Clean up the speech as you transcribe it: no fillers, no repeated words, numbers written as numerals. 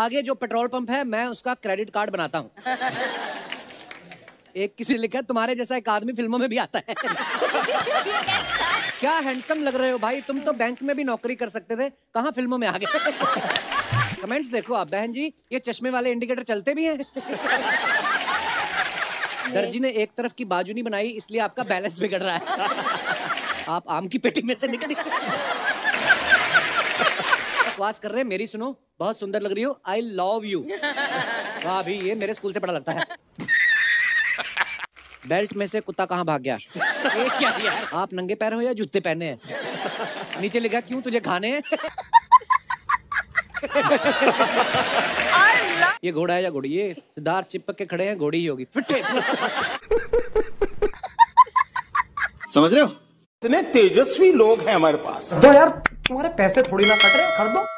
आगे जो petrol pump है मैं उसका क्रेडिट कार्ड बनाता हूँ। एक किसी लिखा तुम्हारे जैसा एक आदमी फिल्मों में भी आता है। क्या हैंडसम लग रहे हो भाई, तुम तो बैंक में भी नौकरी कर सकते थे, कहाँ फिल्मों में आ गए। कमेंट्स देखो आप। बहन जी ये चश्मे वाले इंडिकेटर चलते भी हैं। दर्जी ने एक तरफ की बाजू नहीं बनाई इसलिए आपका बैलेंस बिगड़ रहा है। आप आम की पेटी में से निकली। बकवास कर रहे हैं, मेरी सुनो, बहुत सुंदर लग रही हो, आई लव यू। वाह भी, ये मेरे स्कूल से पढ़ा लगता है। बेल्ट में से कुत्ता कहाँ भाग गया। ये क्या यार, आप नंगे पैर हो या जूते पहने हैं। नीचे लिखा क्यों तुझे खाने हैं। ये घोड़ा है या घोड़ी, ये सिद्धार्थ चिपक के खड़े हैं, घोड़ी ही होगी। फिटे समझ रहे हो, इतने तेजस्वी लोग हैं हमारे पास। दो यार तुम्हारे पैसे थोड़ी ना कट रहे, कर दो।